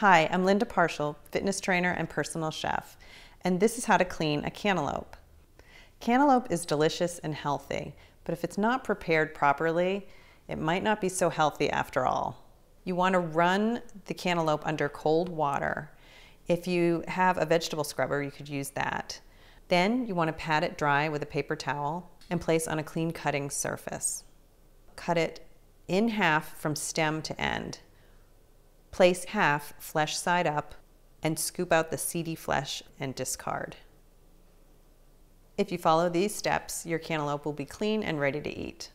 Hi, I'm Linda Parshall, fitness trainer and personal chef, and this is how to clean a cantaloupe. Cantaloupe is delicious and healthy, but if it's not prepared properly, it might not be so healthy after all. You want to run the cantaloupe under cold water. If you have a vegetable scrubber, you could use that. Then you want to pat it dry with a paper towel and place on a clean cutting surface. Cut it in half from stem to end. Place half flesh side up and scoop out the seedy flesh and discard. If you follow these steps, your cantaloupe will be clean and ready to eat.